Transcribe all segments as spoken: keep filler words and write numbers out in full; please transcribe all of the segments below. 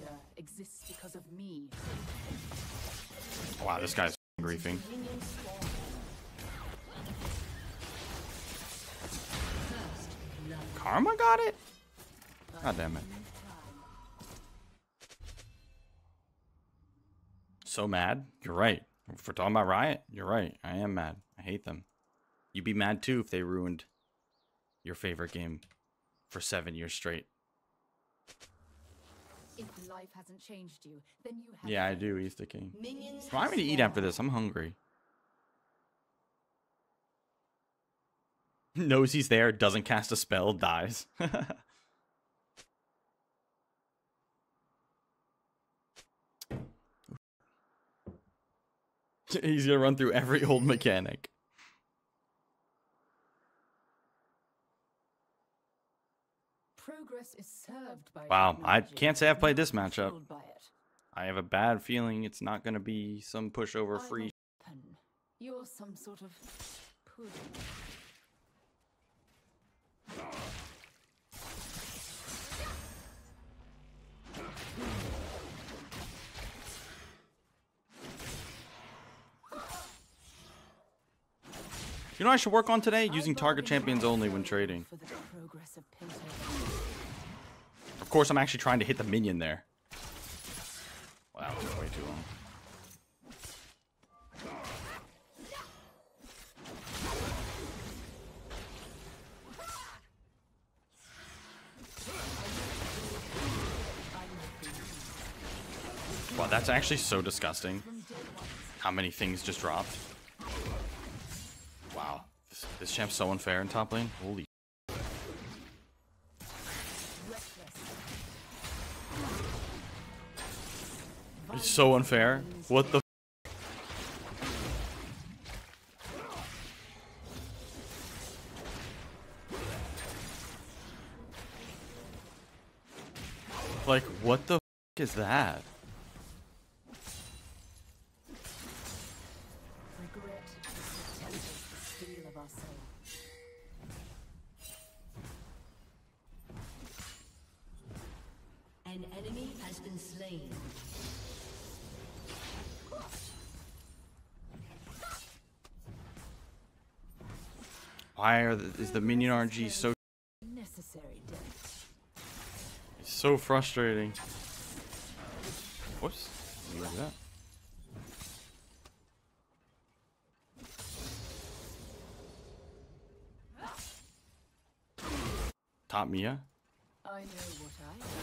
order exists because of me. Wow, this guy's griefing. Karma got it? God damn it. So mad. You're right. If we're talking about Riot, you're right. I am mad. I hate them. You'd be mad too if they ruined your favorite game for seven years straight. If life hasn't changed you, then you have. Yeah, I do. He's the king. Remind me to eat after this. I'm hungry. Knows he's there, doesn't cast a spell, dies. He's gonna run through every old mechanic. Progress is served by wow, I can't say I've played this matchup. I have a bad feeling it's not gonna be some pushover free. You're some sort of pudding. You know what I should work on today? Using target champions only when trading. Of course, I'm actually trying to hit the minion there. Wow, that was way too long. Wow, that's actually so disgusting. How many things just dropped. Wow. This, this champ's so unfair in top lane. Holy. It's so unfair. What the. Like, what the is that? An enemy has been slain. Why are the, is the minion R N G so necessary? Death. It's so frustrating. Whoops! What is that? Top Mia. I know what I do. You.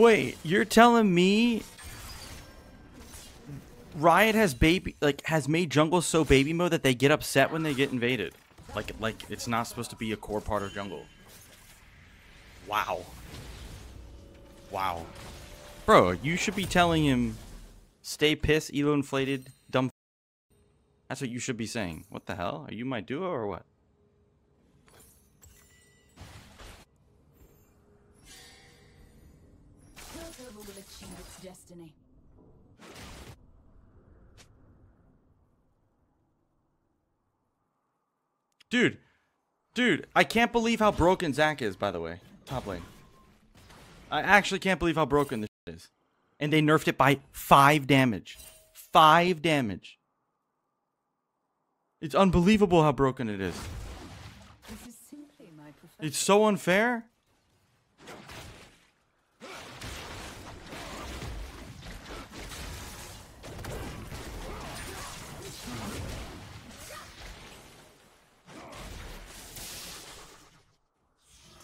Wait, you're telling me Riot has baby like has made jungle so baby mode that they get upset when they get invaded. Like like it's not supposed to be a core part of jungle. Wow. Wow. Bro, you should be telling him stay pissed, elo inflated, dumb. That's what you should be saying. What the hell? Are you my duo or what? Purple will achieve its destiny. Dude. Dude, I can't believe how broken Zac is, by the way. Top lane. I actually can't believe how broken this shit is. And they nerfed it by five damage. Five damage. It's unbelievable how broken it is. This is simply my profession. It's so unfair.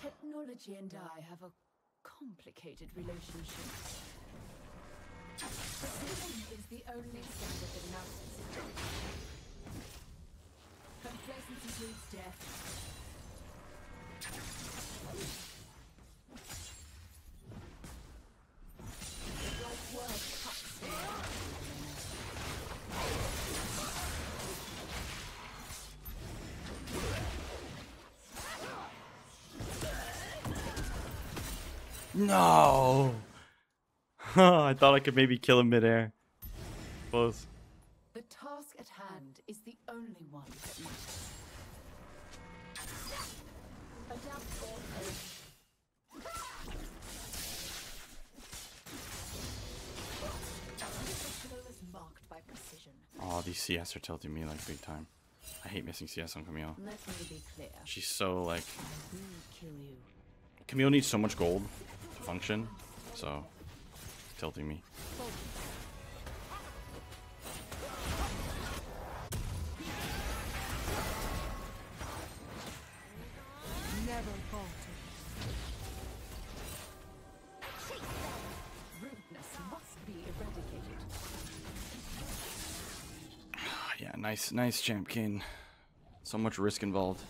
Technology and I have a complicated relationship. Precision is the only standard that matters. Complacency leads death. The right world cuts me. No. I thought I could maybe kill him midair. Close. The task at hand is the only one that matters. Oh, these C S are tilting me like big time. I hate missing C S on Camille. Let me be clear. She's so like. Kill you. Camille needs so much gold to function, so it's tilting me. Never falter. Rudeness must be eradicated. Yeah, nice, nice champ, Kayn. So much risk involved.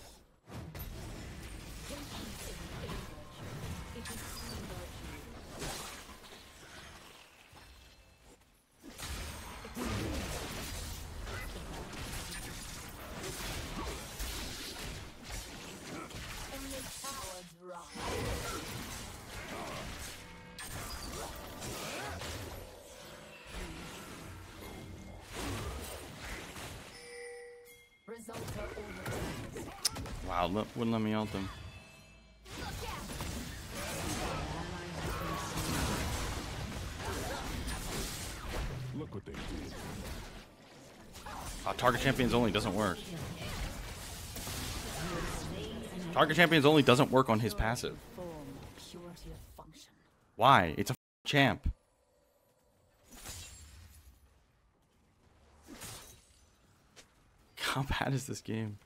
Wow, look, wouldn't let me ult them. Look what they did. Oh, target champions only doesn't work. Target champions only doesn't work on his passive. Why? It's a champ. How bad is this game?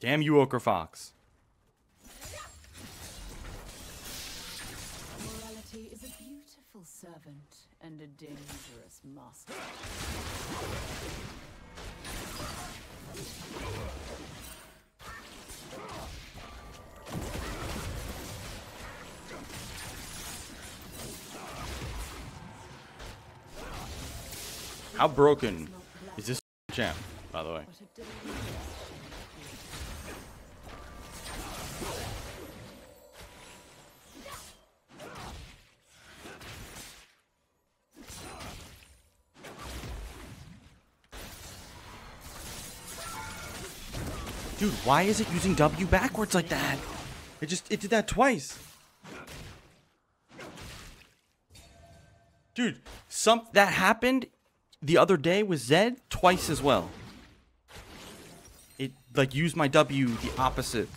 Damn you, Ochre Fox. Morality is a beautiful servant and a dangerous master. How broken is this champ, by the way? Dude, why is it using W backwards like that? It just, it did that twice. Dude, some, that happened the other day with Zed twice as well. It, like, used my W the opposite.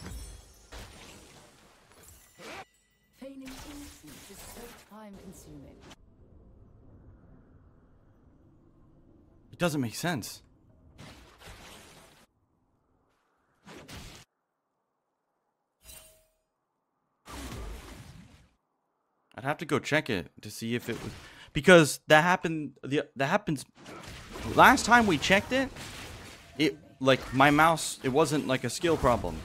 Feigning innocence is so time consuming. It doesn't make sense. I'd have to go check it to see if it was, because that happened. The that happens. Last time we checked it, it like my mouse. It wasn't like a skill problem.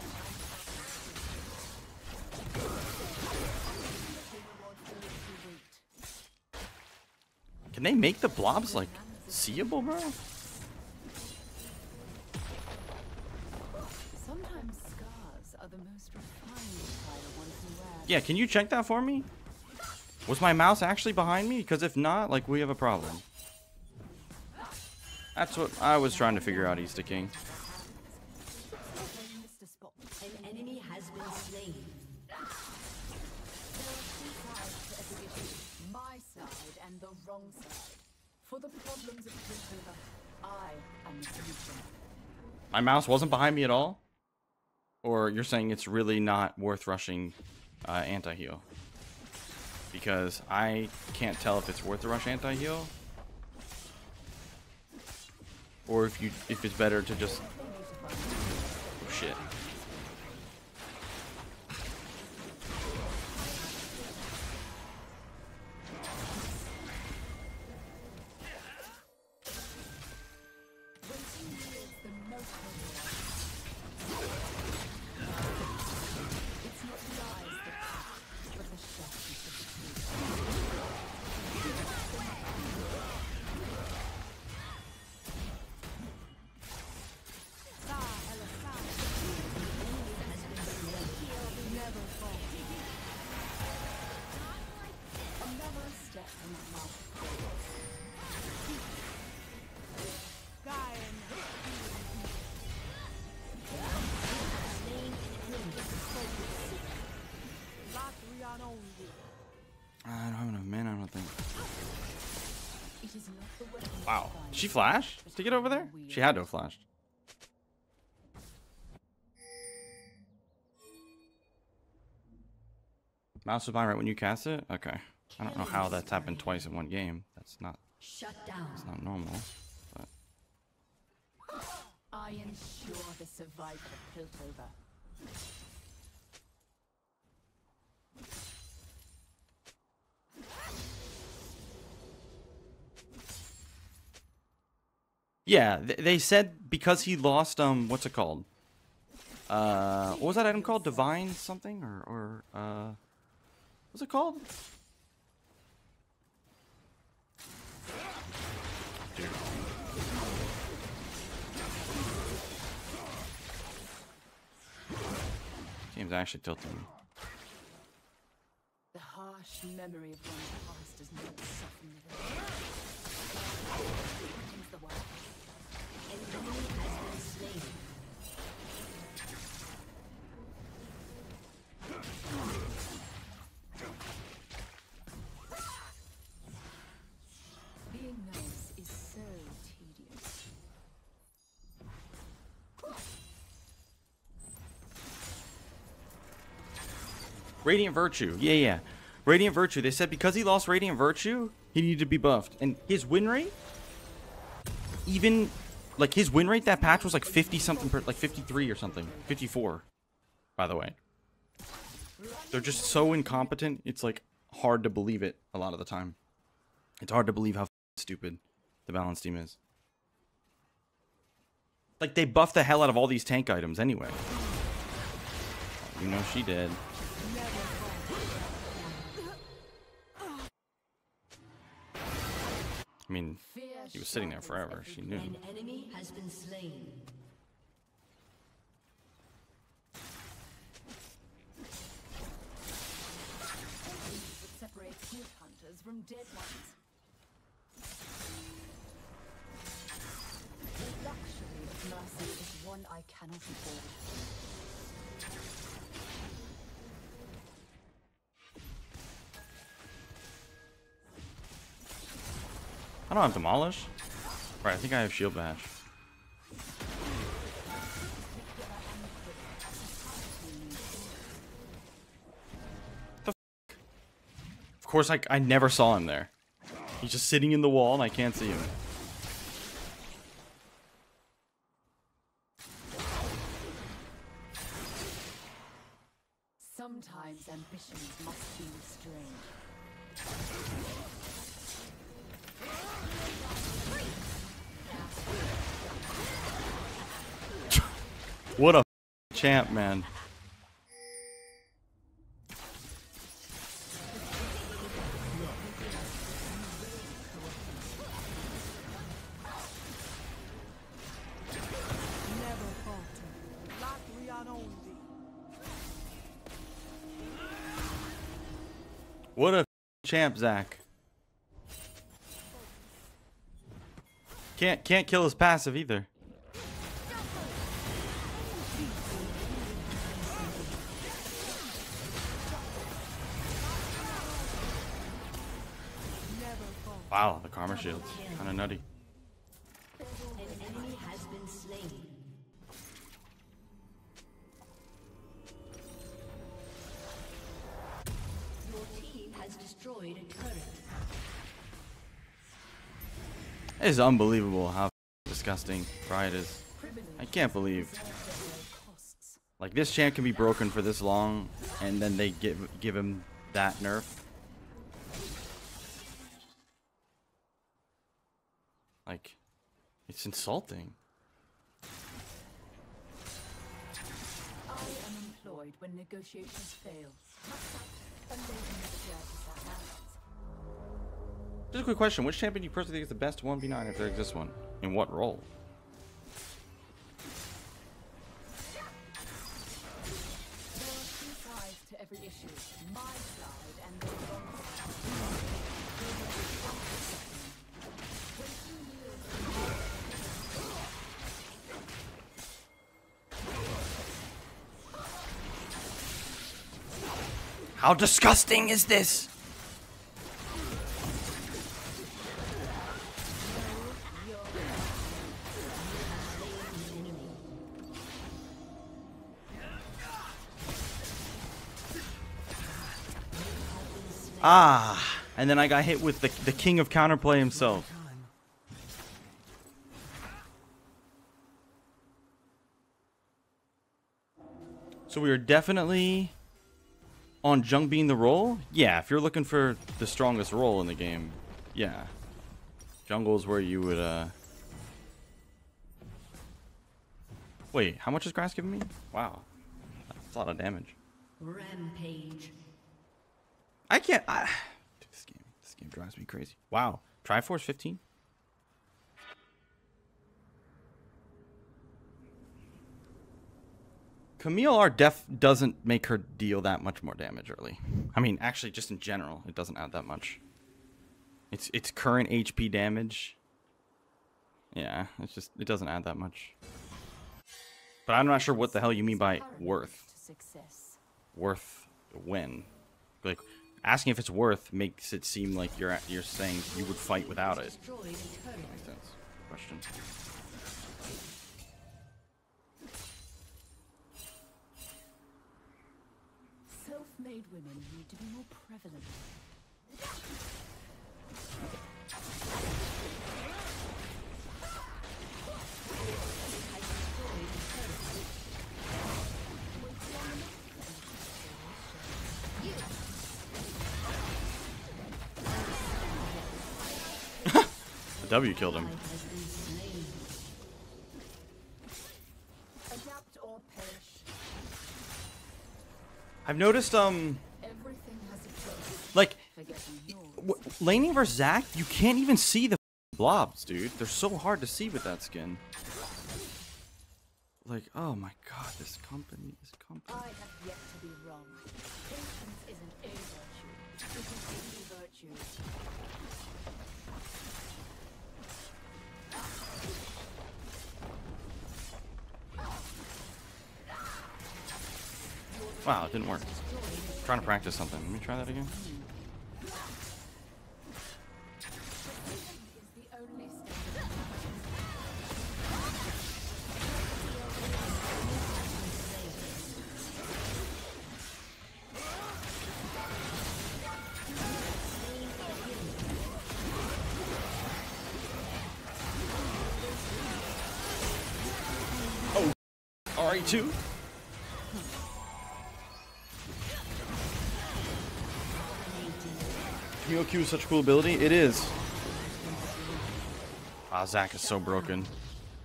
Can they make the blobs like seeable, bro? Sometimes scars are the most refined attire one can wear. Yeah, can you check that for me? Was my mouse actually behind me? Because if not, like, we have a problem. That's what I was trying to figure out, Easter King. An enemy has been slain. My side and the wrong side. For the problems of Triforce, I am the solution. My mouse wasn't behind me at all? Or you're saying it's really not worth rushing uh, anti-heal? Because I can't tell if it's worth the rush anti-heal, or if you if it's better to just oh, shit. Wow. Did she flash to get over there? She had to have flashed. Mouse will buy right when you cast it? Okay. I don't know how that's happened twice in one game. That's not that's not normal. But. I am sure the survivor killed over. Yeah, they said because he lost, um, what's it called? Uh, what was that item called? Divine something? Or, or uh, what's it called? Dude. Team's actually tilting me. The harsh memory of one's past does not soften the world. Being nice is so tedious. Radiant Virtue, yeah, yeah. Radiant Virtue. They said because he lost Radiant Virtue, he needed to be buffed, and his win rate, even. Like, his win rate that patch was like fifty something, per, like fifty-three or something. fifty-four, by the way. They're just so incompetent, it's like hard to believe it a lot of the time. It's hard to believe how stupid the balance team is. Like, they buffed the hell out of all these tank items anyway. You know she did. I mean... He was sitting there forever. She knew. An enemy has been slain. Separate good hunters from dead ones. The luxury of mercy is one I cannot afford. I don't have Demolish. Right, I think I have Shield Bash. The f***? Of course, I, I never saw him there. He's just sitting in the wall and I can't see him. Sometimes ambitions must be restrained. What a champ, man. What a champ, Zac. Can't can't kill his passive either. Wow, the Karma shields. Kinda nutty. An enemy has been slain. Your team has destroyed a turret. It is unbelievable how disgusting Riot is. I can't believe. Like, this champ can be broken for this long, and then they give give him that nerf. Like, it's insulting. I am employed when negotiations fail. Just a quick question. Which champion do you personally think is the best one v nine if there exists one? In what role? There are two sides to every issue. My side and the wrong side. How disgusting is this? Ah, and then I got hit with the, the king of counterplay himself. So we are definitely on Jung being the role? Yeah, if you're looking for the strongest role in the game, yeah. Jungle is where you would, uh... Wait, how much is Grass giving me? Wow. That's a lot of damage. Rampage. I can't... I... Dude, this game, this game drives me crazy. Wow. Triforce fifteen? Camille, our def doesn't make her deal that much more damage early. I mean, actually, just in general, it doesn't add that much. It's it's current H P damage. Yeah, it's just it doesn't add that much. But I'm not sure what the hell you mean by worth. Worth when? Like asking if it's worth makes it seem like you're you're saying you would fight without it. That makes sense. Question. Self-made women need to be more prevalent. The W killed him. I've noticed, um, like, laning versus Zac, you can't even see the blobs, dude. They're so hard to see with that skin. Like, oh my god, this company, this company. I have yet to be wrong. Patience is an A virtue. It is a virtue. Wow, it didn't work. I'm trying to practice something. Let me try that again. Oh, R E two? Camille Q is such a cool ability. It is. Ah, Zac is so broken. Look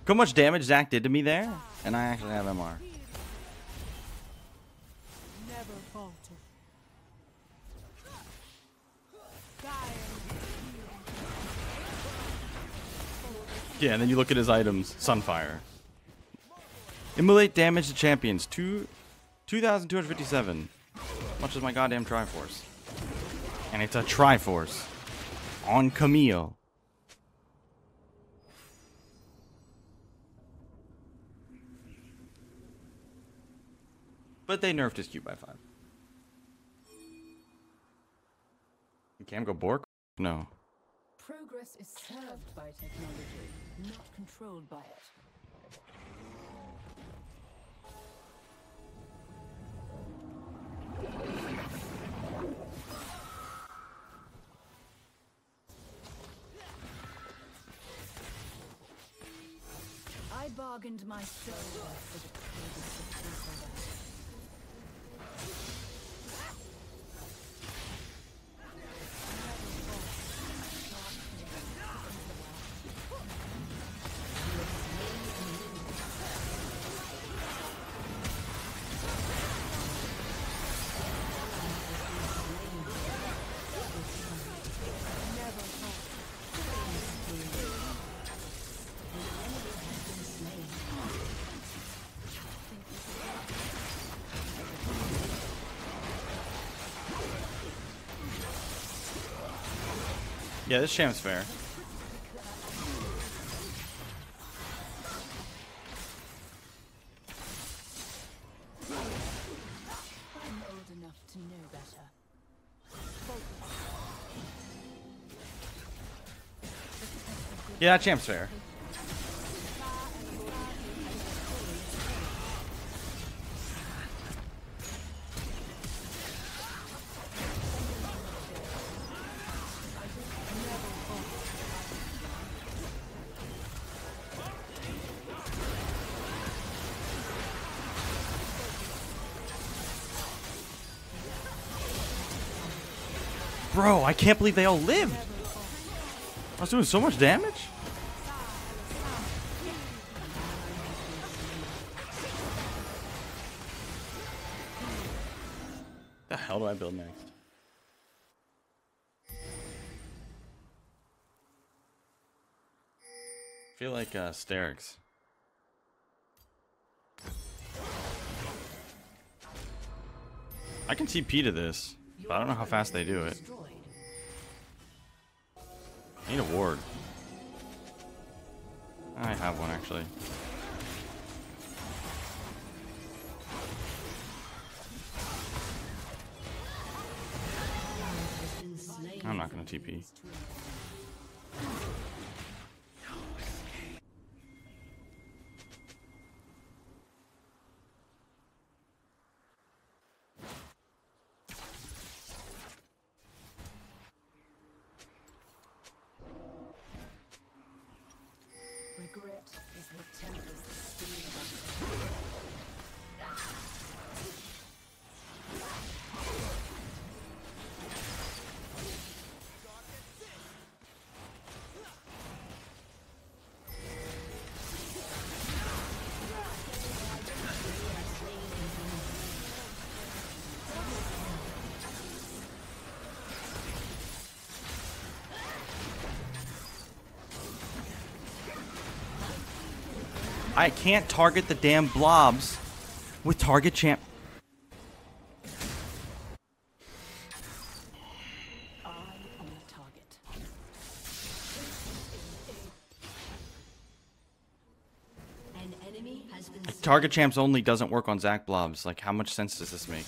how much damage Zac did to me there, and I actually have M R. Never falter. Yeah, and then you look at his items. Sunfire. Immolate damage to champions. Two, two thousand two hundred fifty-seven. Much as my goddamn Triforce. And it's a Triforce on Camille. But they nerfed his Q by five. You can't go Bork? No. Progress is served by technology, not controlled by it. I bargained my soul for the Yeah, this champ's fair. I'm old enough to know better. Yeah, that champ's fair. Bro, I can't believe they all lived. I was doing so much damage. The hell do I build next? I feel like uh, Sterix. I can T P to this, but I don't know how fast they do it. I need a ward. I have one actually. I'm not gonna T P. I can't target the damn blobs with target champ. Eye on the target. An enemy has been target champs only doesn't work on Zac blobs. Like, how much sense does this make?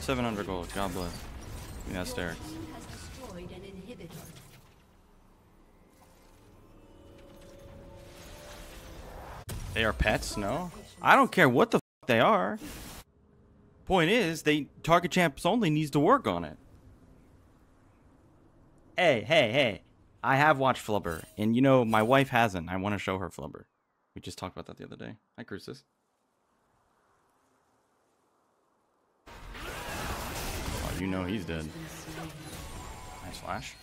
seven hundred gold. God bless. I mean, that's Derek. They are pets? No? I don't care what the fuck they are. Point is, they target champs only needs to work on it. Hey, hey, hey. I have watched Flubber. And you know, my wife hasn't. I want to show her Flubber. We just talked about that the other day. Hi, Crucis. You know he's dead. Nice flash.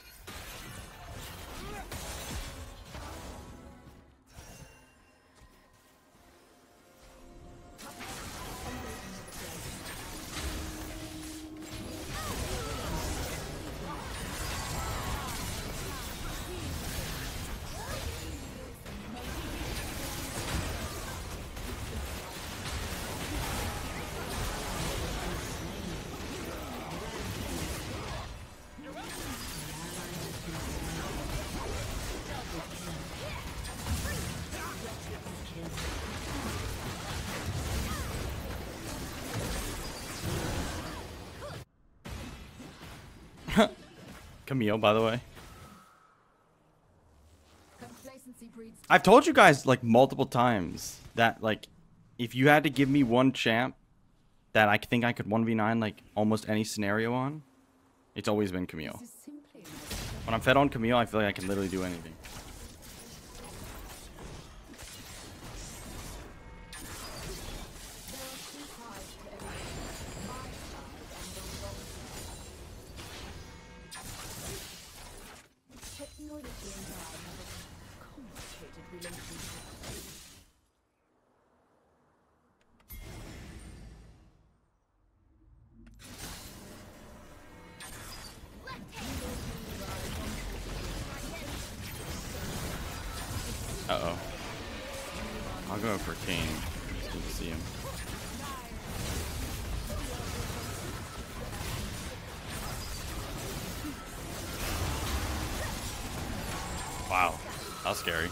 Camille, by the way. I've told you guys like multiple times that like if you had to give me one champ that I think I could one v nine like almost any scenario on, it's always been Camille. When I'm fed on Camille, I feel like I can literally do anything. Uh-oh. I'll go for Kayn. Just need to see him. Wow. That was scary.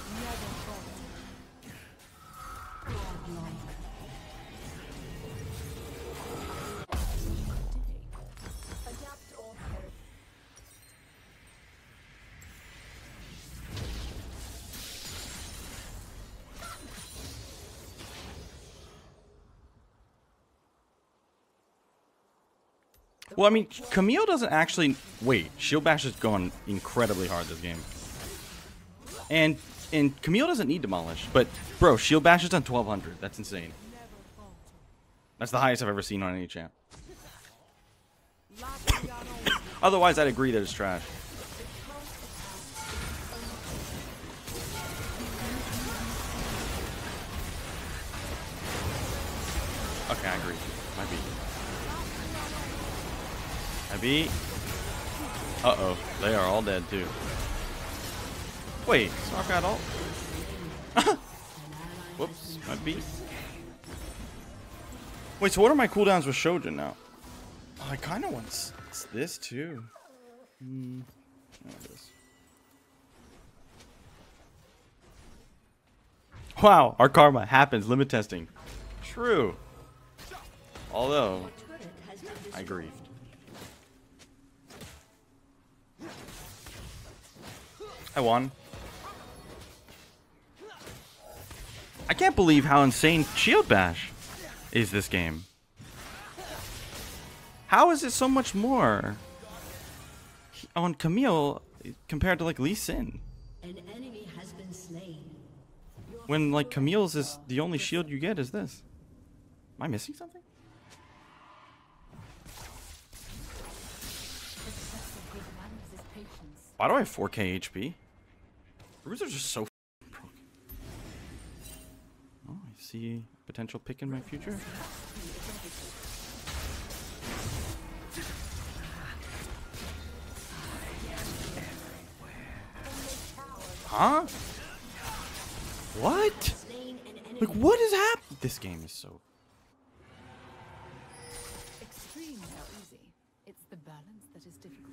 Well, I mean, Camille doesn't actually... Wait, Shield Bash has gone incredibly hard this game. And and Camille doesn't need Demolish. But, bro, Shield Bash has done twelve hundred. That's insane. That's the highest I've ever seen on any champ. Otherwise, I'd agree that it's trash. Okay, I agree. My B. My B. Uh-oh. They are all dead, too. Wait. Soraka at all? Whoops. My B. Wait, so what are my cooldowns with Shojin now? Oh, I kind of want this, too. Hmm. Wow. Our karma happens. Limit testing. True. Although, I grieved. I won. I can't believe how insane Shield Bash is this game. How is it so much more on Camille compared to like Lee Sin? An enemy has been slain. When like Camille's is the only shield you get is this. Am I missing something? Why do I have four K H P? Bruisers are just so broken. Oh, I see potential pick in my future. Huh? What? Like, what is happening? This game is so... Extreme how easy. It's the balance that is difficult.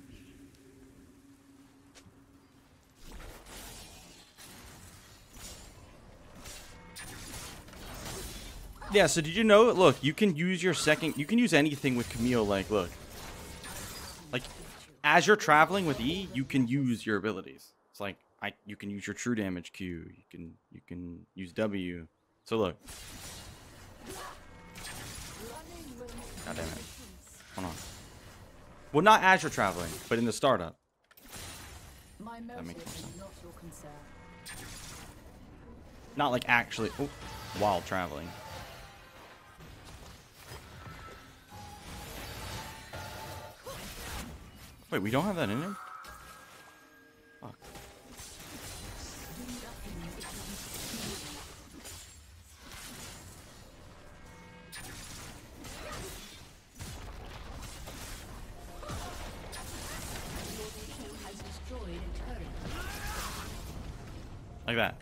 Yeah, so did you know, look, you can use your second, you can use anything with Camille, like, look. Like, as you're traveling with E, you can use your abilities. It's like, I, you can use your true damage Q, you can, you can use W. So look. God damn it. Hold on. Well, not as you're traveling, but in the startup. That makes more sense. Not like actually, oh, while traveling. Wait, we don't have that in him? Fuck. Like that.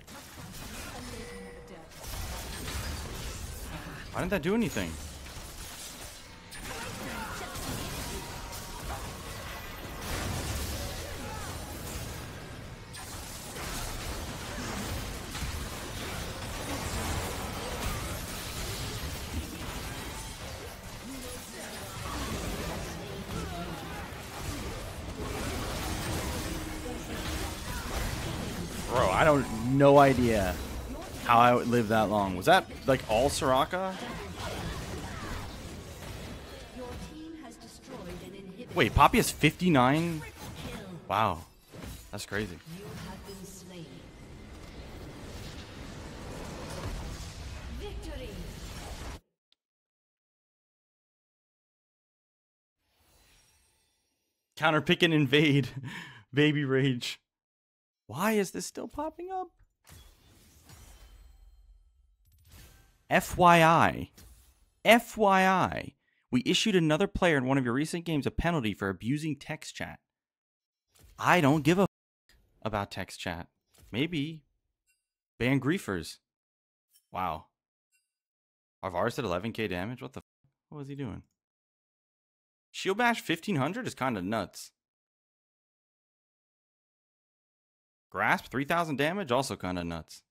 Why didn't that do anything? No idea how I would live that long. Was that like all Soraka? Your team has destroyed an inhibitor. Wait, Poppy has fifty-nine? Wow, that's crazy. You have been slain. Victory. Counter pick and invade. Baby rage. Why is this still popping up? F Y I. F Y I. We issued another player in one of your recent games a penalty for abusing text chat. I don't give a f about text chat. Maybe. Ban griefers. Wow. Arvaris at eleven K damage? What the f? What was he doing? Shield Bash fifteen hundred is kind of nuts. Grasp three thousand damage? Also kind of nuts.